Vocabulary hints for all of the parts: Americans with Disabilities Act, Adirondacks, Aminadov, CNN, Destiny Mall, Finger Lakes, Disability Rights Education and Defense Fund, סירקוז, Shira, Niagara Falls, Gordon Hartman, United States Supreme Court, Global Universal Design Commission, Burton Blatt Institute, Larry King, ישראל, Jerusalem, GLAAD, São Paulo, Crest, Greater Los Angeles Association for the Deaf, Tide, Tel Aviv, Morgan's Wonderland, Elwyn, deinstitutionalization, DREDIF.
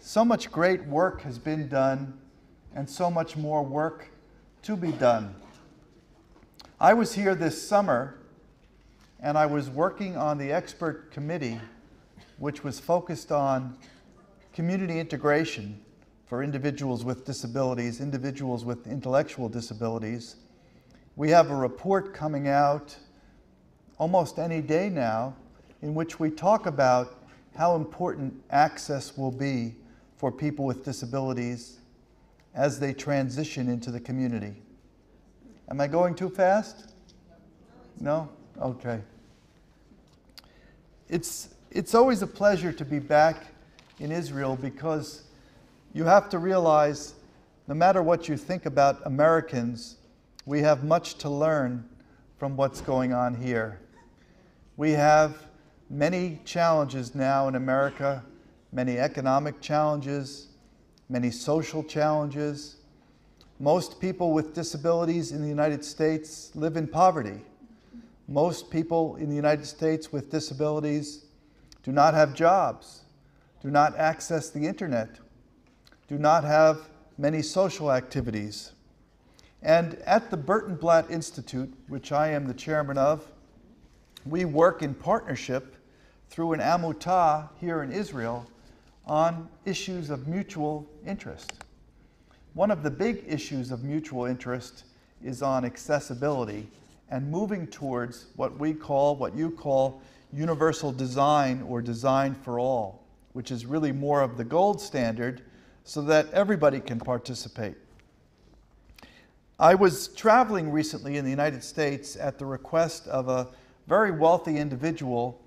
So much great work has been done, and so much more work to be done. I was here this summer, and I was working on the expert committee, which was focused on community integration for individuals with disabilities, individuals with intellectual disabilities. We have a report coming out almost any day now, in which we talk about how important access will be for people with disabilities as they transition into the community. Am I going too fast? No? Okay. It's always a pleasure to be back in Israel, because you have to realize, no matter what you think about Americans, we have much to learn from what's going on here. We have many challenges now in America. Many economic challenges, many social challenges. Most people with disabilities in the United States live in poverty. Most people in the United States with disabilities do not have jobs, do not access the internet, do not have many social activities. And at the Burton Blatt Institute, which I am the chairman of, we work in partnership through an amutah here in Israel on issues of mutual interest. One of the big issues of mutual interest is on accessibility and moving towards what we call, what you call, universal design or design for all, which is really more of the gold standard so that everybody can participate. I was traveling recently in the United States at the request of a very wealthy individual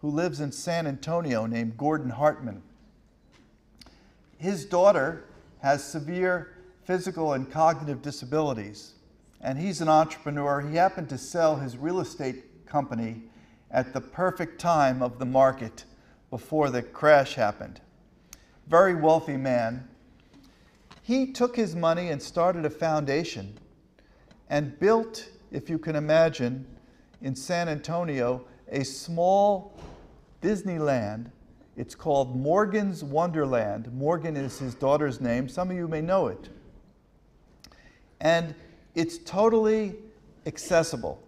who lives in San Antonio named Gordon Hartman. His daughter has severe physical and cognitive disabilities, and he's an entrepreneur. He happened to sell his real estate company at the perfect time of the market before the crash happened. Very wealthy man. He took his money and started a foundation and built, if you can imagine, in San Antonio, a small Disneyland. It's called Morgan's Wonderland. Morgan is his daughter's name. Some of you may know it. And it's totally accessible.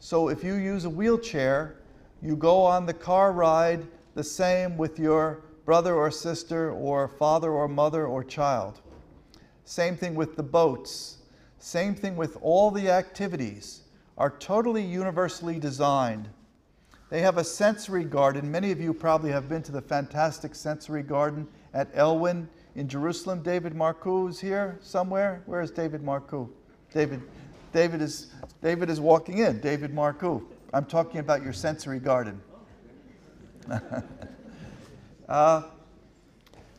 So if you use a wheelchair, you go on the car ride the same with your brother or sister or father or mother or child. Same thing with the boats. Same thing with all the activities are totally universally designed. They have a sensory garden. Many of you probably have been to the fantastic sensory garden at Elwyn in Jerusalem. David Marcou is here somewhere. Where is David Marcou? David is walking in. David Marcou. I'm talking about your sensory garden.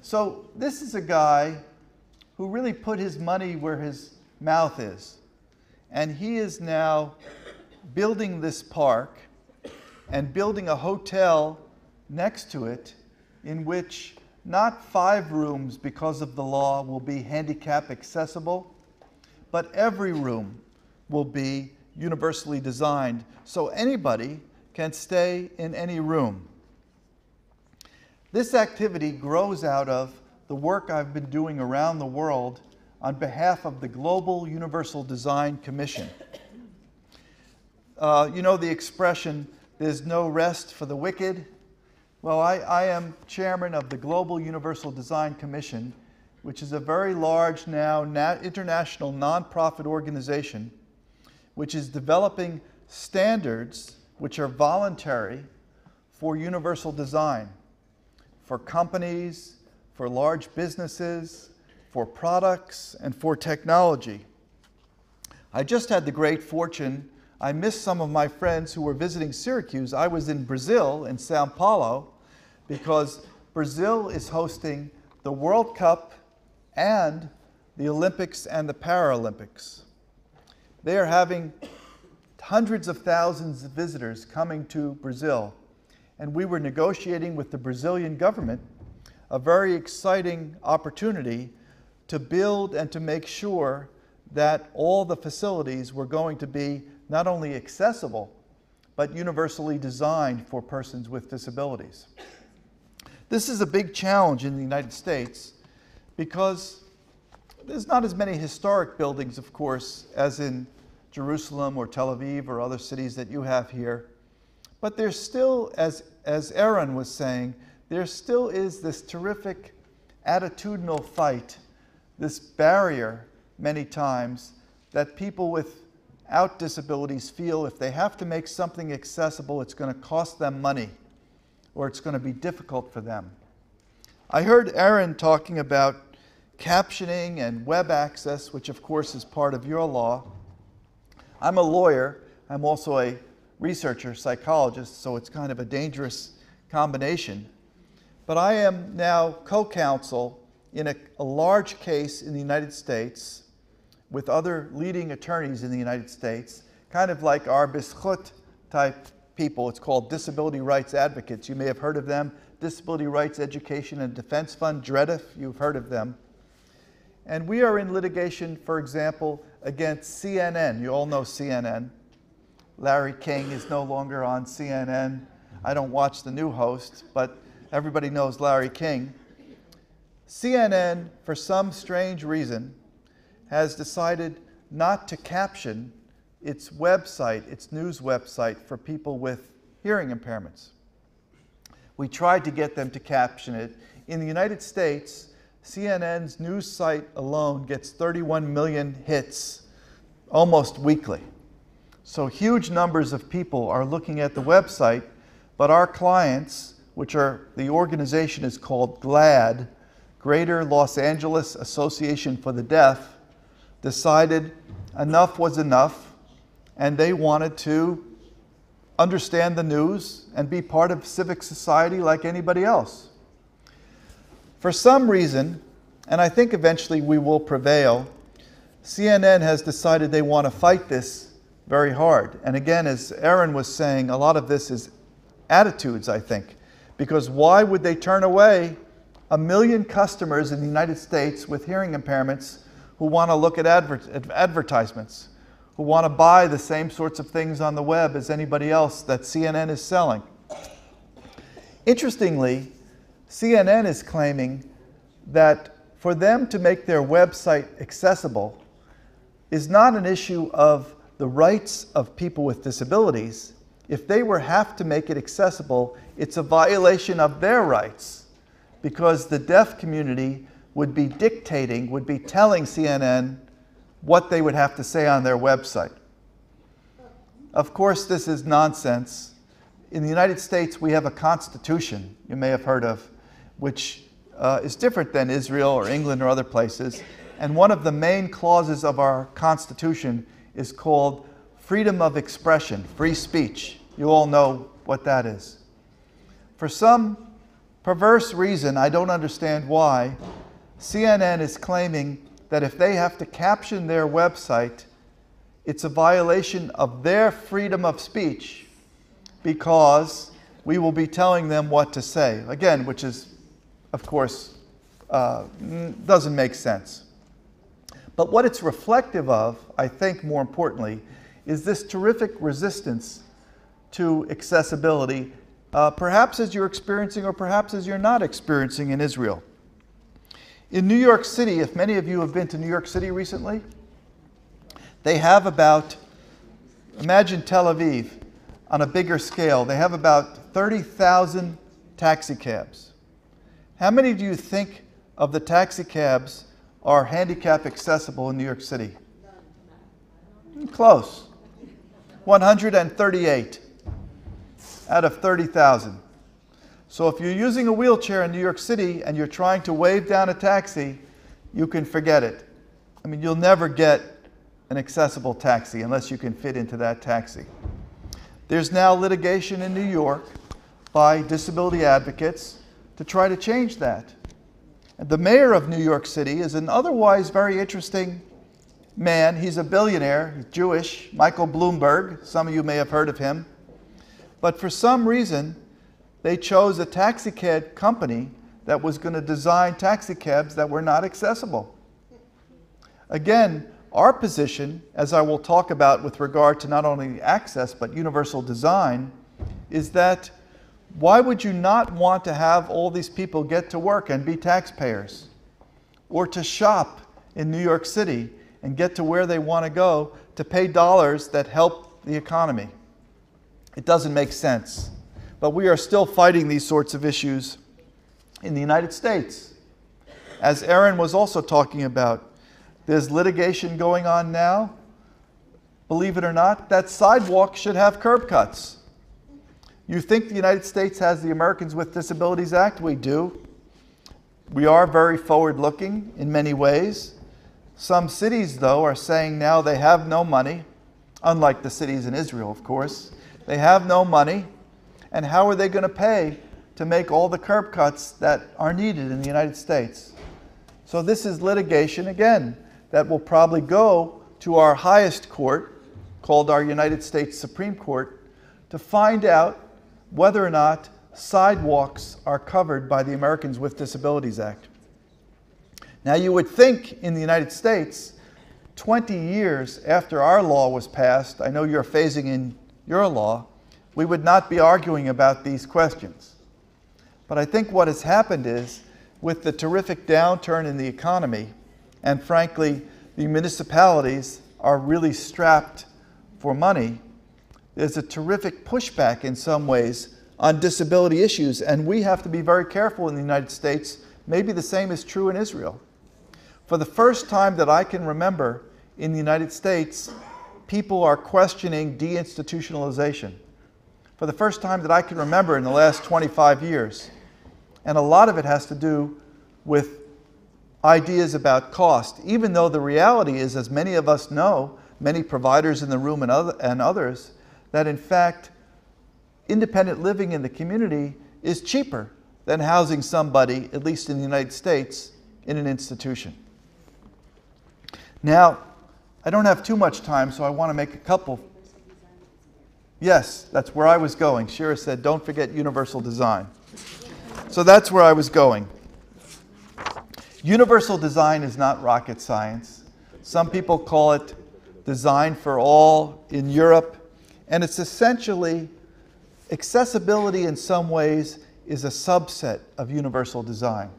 So this is a guy who really put his money where his mouth is. And he is now building this park and building a hotel next to it in which not 5 rooms, because of the law, will be handicap accessible, but every room will be universally designed so anybody can stay in any room. This activity grows out of the work I've been doing around the world on behalf of the Global Universal Design Commission. You know the expression, there's no rest for the wicked? Well, I am chairman of the Global Universal Design Commission, which is a very large now international nonprofit organization, which is developing standards which are voluntary for universal design, for companies, for large businesses, for products, and for technology. I just had the great fortune, I missed some of my friends who were visiting Syracuse. I was in Brazil, in São Paulo, because Brazil is hosting the World Cup and the Olympics and the Paralympics. They are having hundreds of thousands of visitors coming to Brazil. And we were negotiating with the Brazilian government a very exciting opportunity to build and to make sure that all the facilities were going to be not only accessible, but universally designed for persons with disabilities. This is a big challenge in the United States because there's not as many historic buildings, of course, as in Jerusalem or Tel Aviv or other cities that you have here. But there's still, as Aaron was saying, there still is this terrific attitudinal fight, this barrier many times that people without disabilities feel if they have to make something accessible, it's going to cost them money or it's going to be difficult for them. I heard Aaron talking about captioning and web access, which of course is part of your law. I'm a lawyer. I'm also a researcher, psychologist, so it's kind of a dangerous combination. But I am now co-counsel in a large case in the United States with other leading attorneys in the United States, kind of like our Bischut type people. It's called Disability Rights Advocates. You may have heard of them. Disability Rights Education and Defense Fund, DREDIF, you've heard of them. And we are in litigation, for example, against CNN. You all know CNN. Larry King is no longer on CNN. I don't watch the new host, but everybody knows Larry King. CNN, for some strange reason, has decided not to caption its website, its news website, for people with hearing impairments. We tried to get them to caption it. In the United States, CNN's news site alone gets 31 million hits almost weekly. So huge numbers of people are looking at the website, but our clients, which are, the organization is called GLAAD, Greater Los Angeles Association for the Deaf, decided enough was enough, and they wanted to understand the news and be part of civic society like anybody else. For some reason, and I think eventually we will prevail, CNN has decided they want to fight this very hard. And again, as Aaron was saying, a lot of this is attitudes, I think, because why would they turn away 1 million customers in the United States with hearing impairments who want to look at advertisements, who want to buy the same sorts of things on the web as anybody else that CNN is selling? Interestingly, CNN is claiming that for them to make their website accessible is not an issue of the rights of people with disabilities. If they have to make it accessible, it's a violation of their rights because the deaf community would be dictating, would be telling CNN what they would have to say on their website. Of course, this is nonsense. In the United States, we have a constitution you may have heard of, which is different than Israel or England or other places. And one of the main clauses of our Constitution is called freedom of expression, free speech. You all know what that is. For some perverse reason, I don't understand why, CNN is claiming that if they have to caption their website, it's a violation of their freedom of speech because we will be telling them what to say. Again, which is of course, doesn't make sense. But what it's reflective of, I think more importantly, is this terrific resistance to accessibility, perhaps as you're experiencing or perhaps as you're not experiencing in Israel. In New York City, if many of you have been to New York City recently, they have about, imagine Tel Aviv on a bigger scale, they have about 30,000 taxi cabs. How many do you think of the taxi cabs are handicap accessible in New York City? Close. 138 out of 30,000. So if you're using a wheelchair in New York City and you're trying to wave down a taxi, you can forget it. I mean, you'll never get an accessible taxi unless you can fit into that taxi. There's now litigation in New York by disability advocates to try to change that. And the mayor of New York City is an otherwise very interesting man. He's a billionaire, he's Jewish, Michael Bloomberg. Some of you may have heard of him. But for some reason, they chose a taxicab company that was going to design taxicabs that were not accessible. Again, Our position, as I will talk about with regard to not only access but universal design, is that why would you not want to have all these people get to work and be taxpayers, or to shop in New York City and get to where they want to go to pay dollars that help the economy? It doesn't make sense. But we are still fighting these sorts of issues in the United States. As Aaron was also talking about, there's litigation going on now, believe it or not, that sidewalk should have curb cuts. You think the United States has the Americans with Disabilities Act? We do. We are very forward-looking in many ways. Some cities, though, are saying now they have no money, unlike the cities in Israel, of course. They have no money, and how are they going to pay to make all the curb cuts that are needed in the United States? So this is litigation, again, that will probably go to our highest court, called our United States Supreme Court, to find out whether or not sidewalks are covered by the Americans with Disabilities Act. Now, you would think in the United States, 20 years after our law was passed, I know you're phasing in your law, we would not be arguing about these questions. But I think what has happened is, with the terrific downturn in the economy, and frankly, the municipalities are really strapped for money, there's a terrific pushback in some ways on disability issues, and we have to be very careful in the United States. Maybe the same is true in Israel. For the first time that I can remember in the United States, people are questioning deinstitutionalization. For the first time that I can remember in the last 25 years. And a lot of it has to do with ideas about cost, even though the reality is, as many of us know, many providers in the room and others, that in fact, independent living in the community is cheaper than housing somebody, at least in the United States, in an institution. Now, I don't have too much time, so I want to make a couple. Yes, that's where I was going. Shira said, don't forget universal design. So that's where I was going. Universal design is not rocket science. Some people call it design for all in Europe. And it's essentially, accessibility in some ways is a subset of universal design.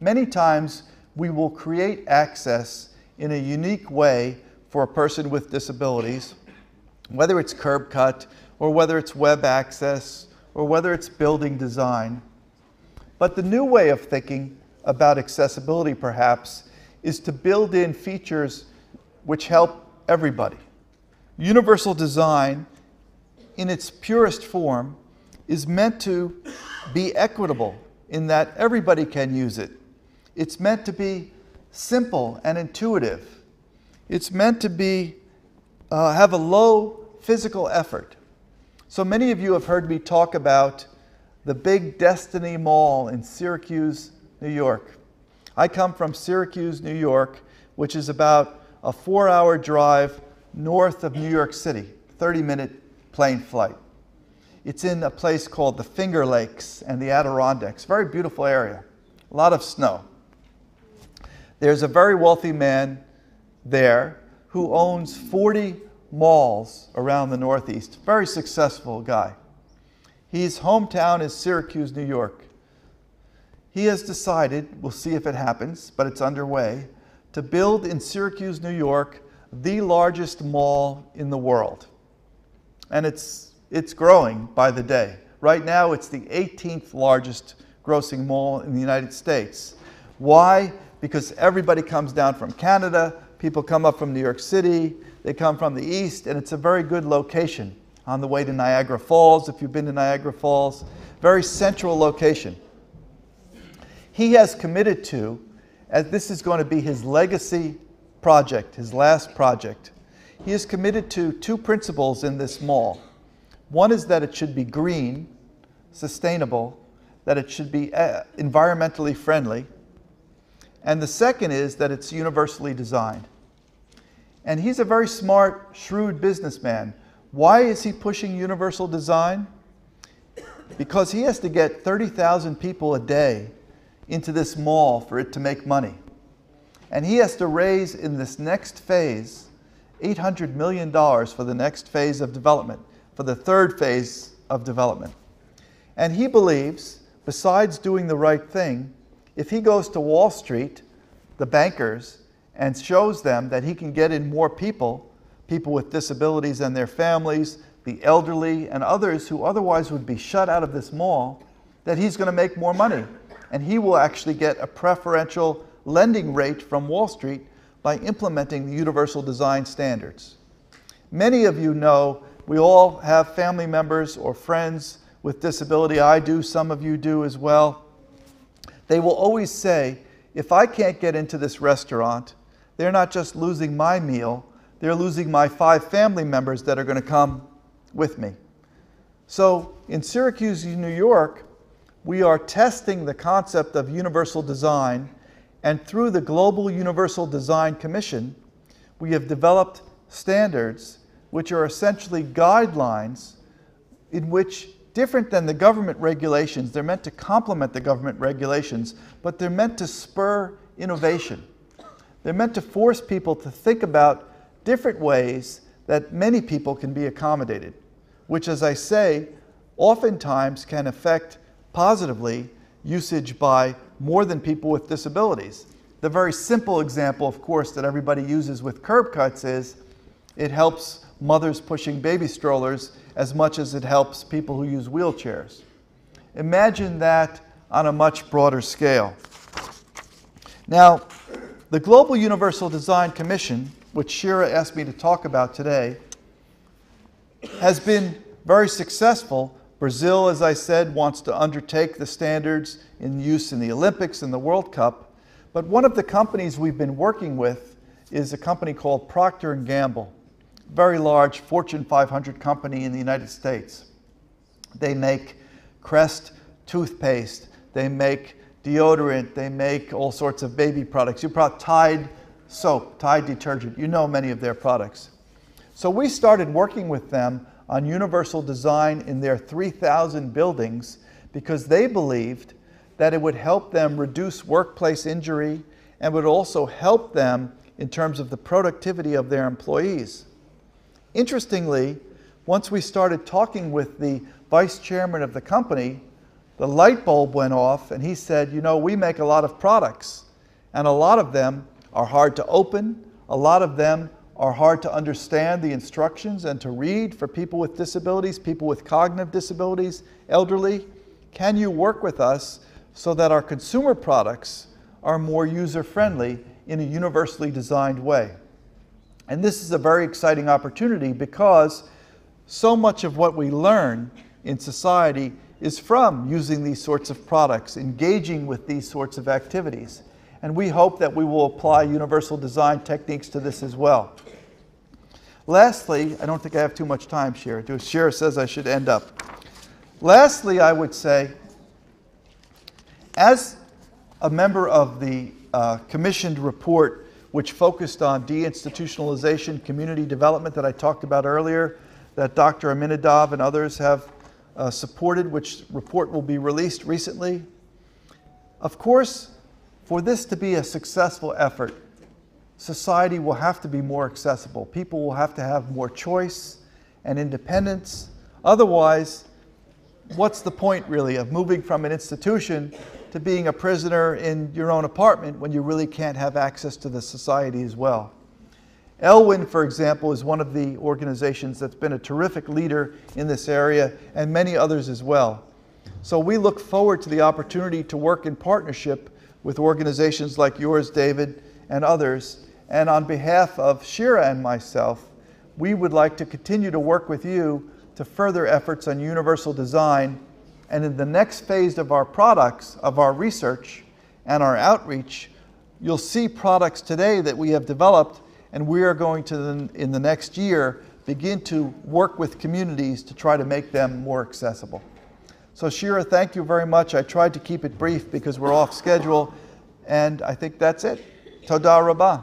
Many times we will create access in a unique way for a person with disabilities, whether it's curb cut, or whether it's web access, or whether it's building design. But the new way of thinking about accessibility, perhaps, is to build in features which help everybody. Universal design, in its purest form, is meant to be equitable in that everybody can use it. It's meant to be simple and intuitive. It's meant to be have a low physical effort. So many of you have heard me talk about the big Destiny Mall in Syracuse, New York. I come from Syracuse, New York, which is about a 4-hour drive north of New York City, 30-minute plane flight. It's in a place called the Finger Lakes and the Adirondacks, very beautiful area, a lot of snow. There's a very wealthy man there who owns 40 malls around the Northeast. Very successful guy. His hometown is Syracuse, New York. He has decided, we'll see if it happens, but it's underway, to build in Syracuse, New York, the largest mall in the world. And it's growing by the day. Right now, it's the 18th largest grossing mall in the United States. Why? Because everybody comes down from Canada, people come up from New York City, they come from the East, and it's a very good location on the way to Niagara Falls, if you've been to Niagara Falls, very central location. He has committed to, as this is going to be his legacy project, his last project, he is committed to two principles in this mall. One is that it should be green, sustainable, that it should be environmentally friendly, and the second is that it's universally designed. And he's a very smart, shrewd businessman. Why is he pushing universal design? Because he has to get 30,000 people a day into this mall for it to make money. And he has to raise in this next phase $800 million for the next phase of development, for the third phase of development. And he believes, besides doing the right thing, if he goes to Wall Street, the bankers, and shows them that he can get in more people, people with disabilities and their families, the elderly, and others who otherwise would be shut out of this mall, that he's going to make more money. And he will actually get a preferential lending rate from Wall Street by implementing the universal design standards. Many of you know we all have family members or friends with disability. I do, some of you do as well. They will always say, if I can't get into this restaurant, they're not just losing my meal, they're losing my 5 family members that are going to come with me. So in Syracuse, New York, we are testing the concept of universal design, and through the Global Universal Design Commission, we have developed standards which are essentially guidelines in which, different than the government regulations, they're meant to complement the government regulations, but they're meant to spur innovation. They're meant to force people to think about different ways that many people can be accommodated, which, as I say, oftentimes can affect positively usage by more than people with disabilities. The very simple example, of course, that everybody uses with curb cuts is it helps mothers pushing baby strollers as much as it helps people who use wheelchairs. Imagine that on a much broader scale. Now, the Global Universal Design Commission, which Shira asked me to talk about today, has been very successful. Brazil, as I said, wants to undertake the standards in use in the Olympics and the World Cup. But one of the companies we've been working with is a company called Procter & Gamble, a very large Fortune 500 company in the United States. They make Crest toothpaste, they make deodorant, they make all sorts of baby products. You brought Tide soap, Tide detergent, you know many of their products. So we started working with them on universal design in their 3,000 buildings because they believed that it would help them reduce workplace injury and would also help them in terms of the productivity of their employees. Interestingly, once we started talking with the vice chairman of the company, the light bulb went off and he said, you know, we make a lot of products and a lot of them are hard to open, a lot of them are hard to understand the instructions and to read for people with disabilities, people with cognitive disabilities, elderly. Can you work with us so that our consumer products are more user-friendly in a universally designed way? And this is a very exciting opportunity because so much of what we learn in society is from using these sorts of products, engaging with these sorts of activities. And we hope that we will apply universal design techniques to this as well. Lastly, I don't think I have too much time, Shira. Shira says I should end up. Lastly, I would say, as a member of the commissioned report, which focused on deinstitutionalization, community development that I talked about earlier, that Dr. Aminadov and others have supported, which report will be released recently, of course, for this to be a successful effort, society will have to be more accessible. People will have to have more choice and independence. Otherwise, what's the point really of moving from an institution to being a prisoner in your own apartment when you really can't have access to the society as well? Elwyn, for example, is one of the organizations that's been a terrific leader in this area and many others as well. So we look forward to the opportunity to work in partnership with organizations like yours, David, and others. And on behalf of Shira and myself, we would like to continue to work with you to further efforts on universal design. And in the next phase of our products, of our research and our outreach, you'll see products today that we have developed, and we are going to, in the next year, begin to work with communities to try to make them more accessible. So Shira, thank you very much. I tried to keep it brief because we're off schedule, and I think that's it. Toda Rabah.